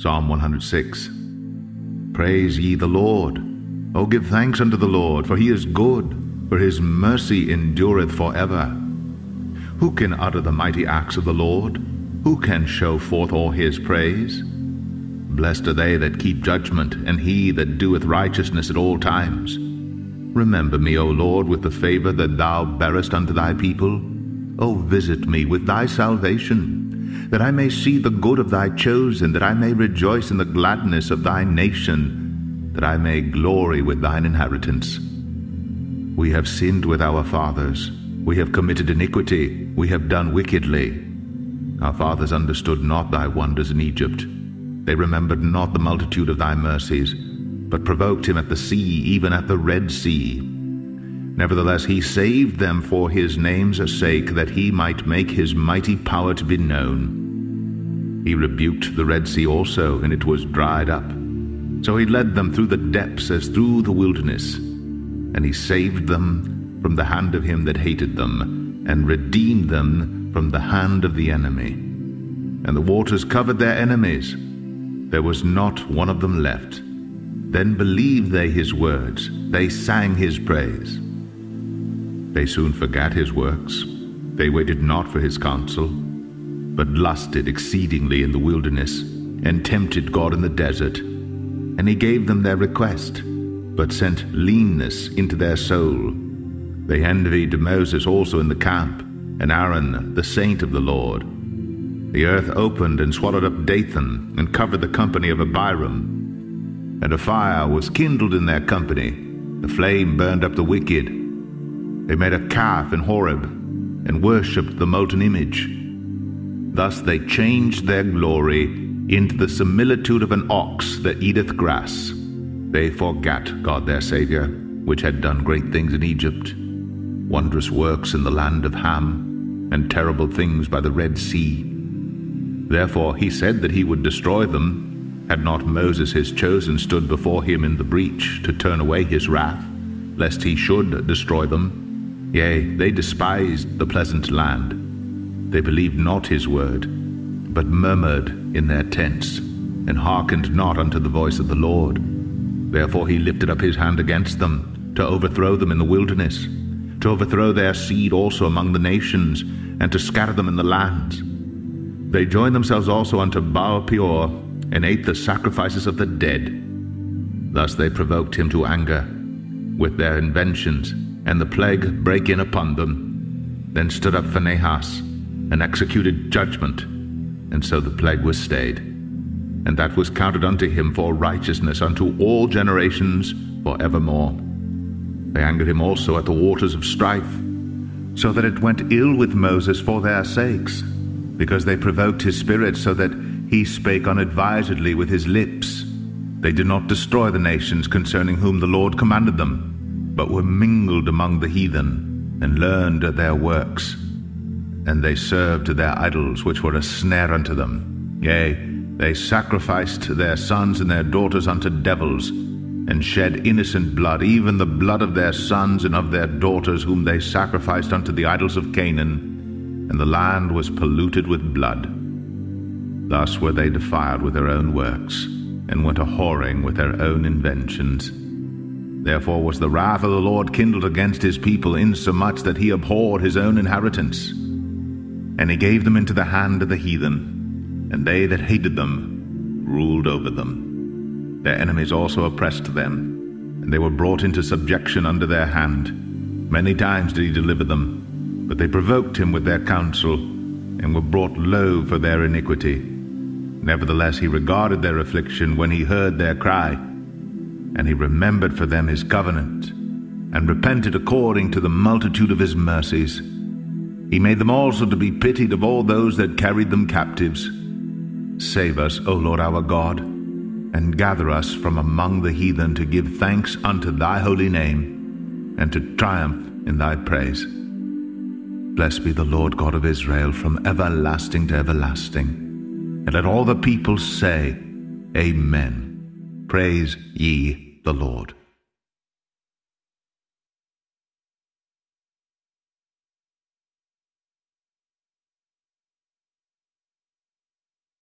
Psalm 106. Praise ye the Lord. O give thanks unto the Lord, for he is good, for his mercy endureth forever. Who can utter the mighty acts of the Lord? Who can show forth all his praise? Blessed are they that keep judgment, and he that doeth righteousness at all times. Remember me, O Lord, with the favour that thou bearest unto thy people. O visit me with thy salvation, that I may see the good of thy chosen, that I may rejoice in the gladness of thy nation, that I may glory with thine inheritance. We have sinned with our fathers, we have committed iniquity, we have done wickedly. Our fathers understood not thy wonders in Egypt. They remembered not the multitude of thy mercies, but provoked him at the sea, even at the Red Sea. Nevertheless, he saved them for his name's sake, that he might make his mighty power to be known. He rebuked the Red Sea also, and it was dried up. So he led them through the depths as through the wilderness. And he saved them from the hand of him that hated them, and redeemed them from the hand of the enemy. And the waters covered their enemies. There was not one of them left. Then believed they his words. They sang his praise. They soon forgat his works. They waited not for his counsel, but lusted exceedingly in the wilderness, and tempted God in the desert. And he gave them their request, but sent leanness into their soul. They envied Moses also in the camp, and Aaron, the saint of the Lord. The earth opened and swallowed up Dathan, and covered the company of Abiram. And a fire was kindled in their company. The flame burned up the wicked. They made a calf in Horeb, and worshipped the molten image. Thus they changed their glory into the similitude of an ox that eateth grass. They forgat God their Saviour, which had done great things in Egypt, wondrous works in the land of Ham, and terrible things by the Red Sea. Therefore he said that he would destroy them, had not Moses his chosen stood before him in the breach to turn away his wrath, lest he should destroy them. Yea, they despised the pleasant land. They believed not his word, but murmured in their tents, and hearkened not unto the voice of the Lord. Therefore he lifted up his hand against them, to overthrow them in the wilderness, to overthrow their seed also among the nations, and to scatter them in the lands. They joined themselves also unto Baal-peor, and ate the sacrifices of the dead. Thus they provoked him to anger with their inventions, and the plague brake in upon them. Then stood up Phinehas, and executed judgment, and so the plague was stayed. And that was counted unto him for righteousness unto all generations for evermore. They angered him also at the waters of strife, so that it went ill with Moses for their sakes, because they provoked his spirit, so that he spake unadvisedly with his lips. They did not destroy the nations concerning whom the Lord commanded them, but were mingled among the heathen, and learned at their works. And they served their idols, which were a snare unto them. Yea, they sacrificed their sons and their daughters unto devils, and shed innocent blood, even the blood of their sons and of their daughters, whom they sacrificed unto the idols of Canaan, and the land was polluted with blood. Thus were they defiled with their own works, and went a-whoring with their own inventions. Therefore was the wrath of the Lord kindled against his people, insomuch that he abhorred his own inheritance. And he gave them into the hand of the heathen, and they that hated them ruled over them. Their enemies also oppressed them, and they were brought into subjection under their hand. Many times did he deliver them, but they provoked him with their counsel, and were brought low for their iniquity. Nevertheless he regarded their affliction when he heard their cry, and he remembered for them his covenant, and repented according to the multitude of his mercies. He made them also to be pitied of all those that carried them captives. Save us, O Lord our God, and gather us from among the heathen, to give thanks unto thy holy name, and to triumph in thy praise. Blessed be the Lord God of Israel from everlasting to everlasting. And let all the people say, Amen. Praise ye the Lord.